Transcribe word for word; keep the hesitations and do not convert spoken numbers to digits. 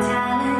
darling.